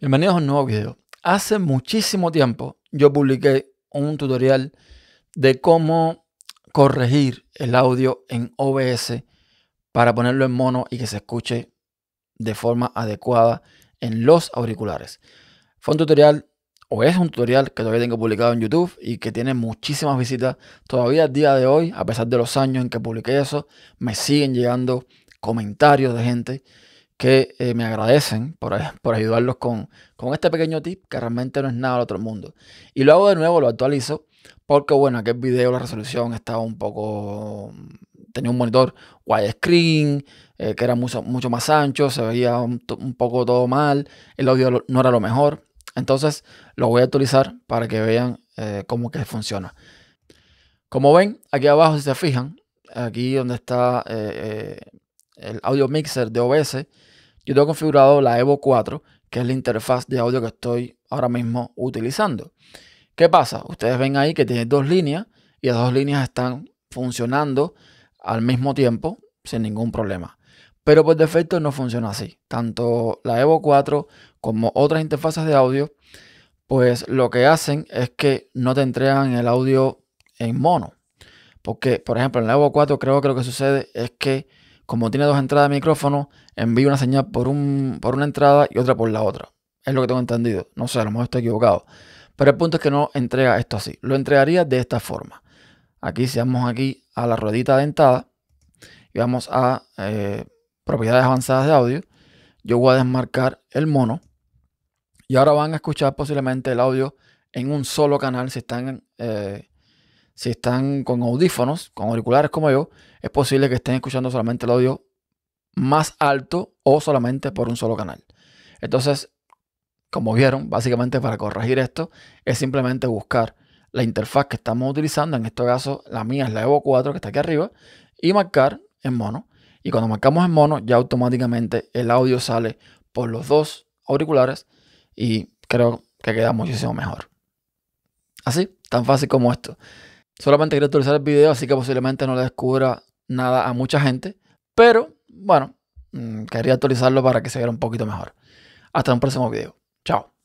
Bienvenidos a un nuevo video. Hace muchísimo tiempo yo publiqué un tutorial de cómo corregir el audio en OBS para ponerlo en mono y que se escuche de forma adecuada en los auriculares. Fue un tutorial, o es un tutorial que todavía tengo publicado en YouTube y que tiene muchísimas visitas. Todavía a día de hoy, a pesar de los años en que publiqué eso, me siguen llegando comentarios de gente que me agradecen por ayudarlos con este pequeño tip que realmente no es nada del otro mundo. Y lo hago de nuevo, lo actualizo, porque bueno, aquel video la resolución estaba un poco... Tenía un monitor widescreen, que era mucho más ancho, se veía un poco todo mal, el audio no era lo mejor. Entonces lo voy a actualizar para que vean cómo que funciona. Como ven, aquí abajo, si se fijan, aquí donde está el audio mixer de OBS, yo tengo configurado la Evo 4, que es la interfaz de audio que estoy ahora mismo utilizando. ¿Qué pasa? Ustedes ven ahí que tiene dos líneas y las dos líneas están funcionando al mismo tiempo sin ningún problema. Pero por defecto no funciona así. Tanto la Evo 4 como otras interfaces de audio, pues lo que hacen es que no te entregan el audio en mono. Porque, por ejemplo, en la Evo 4 creo que lo que sucede es que como tiene dos entradas de micrófono, envía una señal por una entrada y otra por la otra. Es lo que tengo entendido. No sé, a lo mejor estoy equivocado. Pero el punto es que no entrega esto así. Lo entregaría de esta forma. Aquí, si vamos aquí a la ruedita dentada y vamos a propiedades avanzadas de audio, yo voy a desmarcar el mono. Y ahora van a escuchar posiblemente el audio en un solo canal si están... Si están con audífonos, con auriculares como yo, es posible que estén escuchando solamente el audio más alto o solamente por un solo canal. Entonces, como vieron, básicamente para corregir esto es simplemente buscar la interfaz que estamos utilizando. En este caso, la mía es la Evo 4 que está aquí arriba y marcar en mono. Y cuando marcamos en mono, ya automáticamente el audio sale por los dos auriculares y creo que queda muchísimo mejor. Así, tan fácil como esto. Solamente quería actualizar el video, así que posiblemente no le descubra nada a mucha gente. Pero, bueno, quería actualizarlo para que se viera un poquito mejor. Hasta un próximo video. Chao.